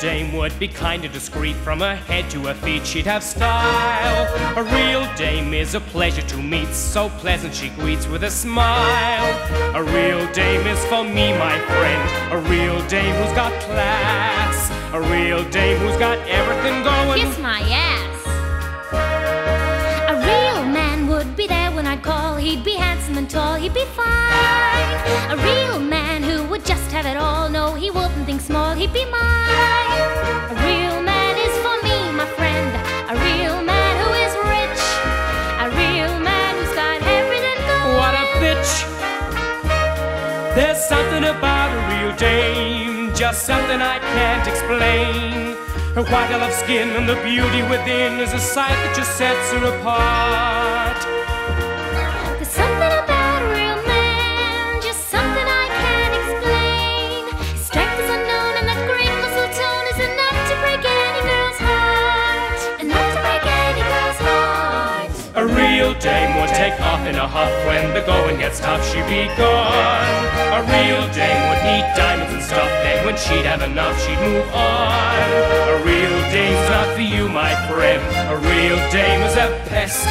dame would be kind and discreet. From her head to her feet, she'd have style. A real dame is a pleasure to meet, so pleasant she greets with a smile. A real dame is for me, my friend, a real dame who's got class, a real dame who's got everything going. Kiss my ass. A real man would be there when I'd call. He'd be handsome and tall, he'd be fine. A real man who would just have it all. No, he wouldn't think small, he'd be mine. A real man is for me, my friend, a real man who is rich, a real man who's got everything going. What a bitch. There's something about a real dame, just something I can't explain. Her white olive skin and the beauty within is a sight that just sets her apart. There's something about a real man, just something I can't explain. His strength is unknown and that great muscle tone is enough to break any girl's heart, enough to break any girl's heart. A real dame would take off in a huff. When the going gets tough, she'd be gone. A real dame would need diamonds and stuff. Then when she'd have enough, she'd move on. A real dame's not for you, my friend, a real dame is a pest.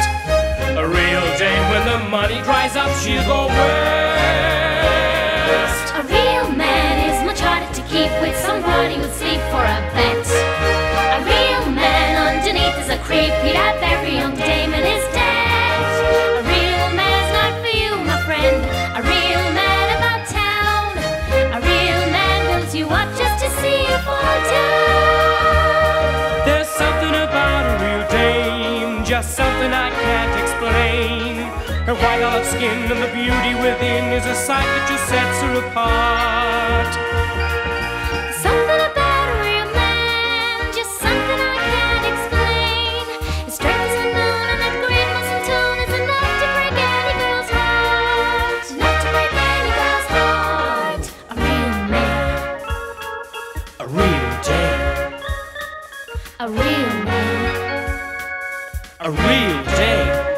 A real dame, when the money dries up, she'll go west. A real man is much harder to keep with. Somebody would sleep for a bet. A real man underneath is a creep. He'd have every young dame in his debt. A real man's not for you, my friend, a real man about town. A real man builds you up just to see you fall down. There's something about a real dame, just something I can't explain. Her white olive skin and the beauty within is a sight that just sets her apart. Something about a real man, just something I can't explain. His strength is unknown and that great muscle tone is enough to break any girl's heart, enough to break any girl's heart. A real man, a real dame, a real man, a real dame.